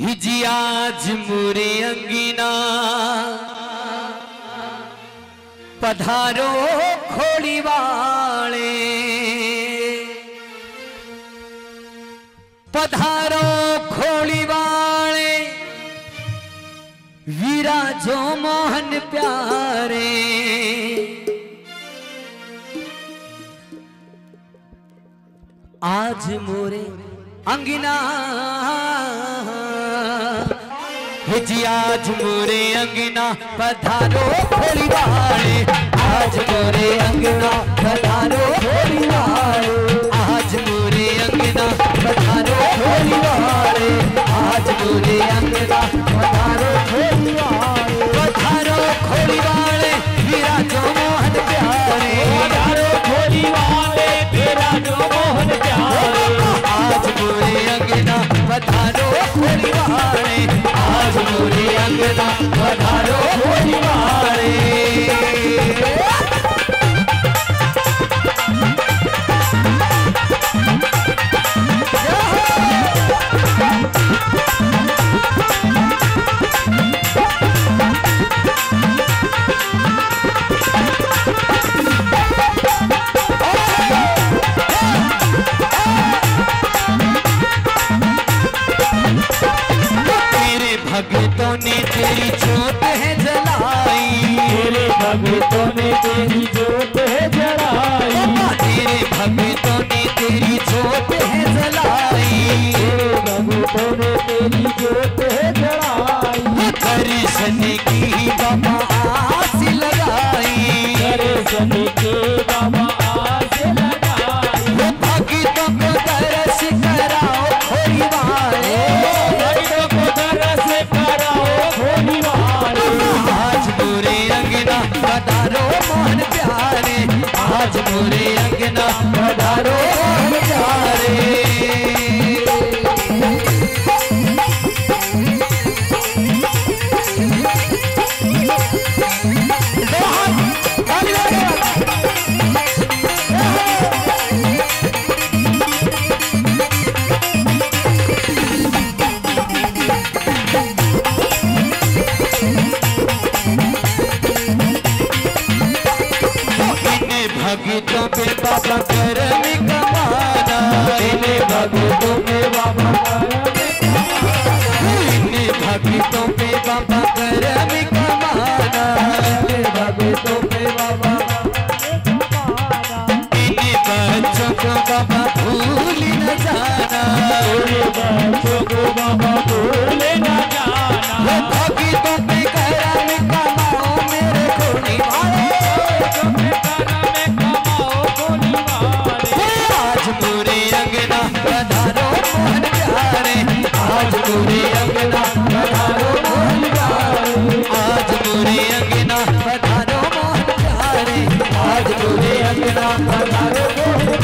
हिजिया झुमरे अंगिना पधारो खोड़ी वाले पधारो खोड़ी वाले वीरा जो मोहन प्यारे आज मोरे अंगिना हिजिया झुमरे अंगिना पधारो खोली वाले आज मोरे अंगिना पधारो खोली वाले आज मोरे अंगिना पधारो खोली वाले आज मोरे अंगिना पधारो खोली वाले पधारो खोली वाले मेरा जो मोहन प्यारे पधारो खोली वाले मेरा जो मोहन प्यारे आज मोरे अंगिना पधारो खोली वाले आज मोरे अंगिना पधारो खोली वाले I'm not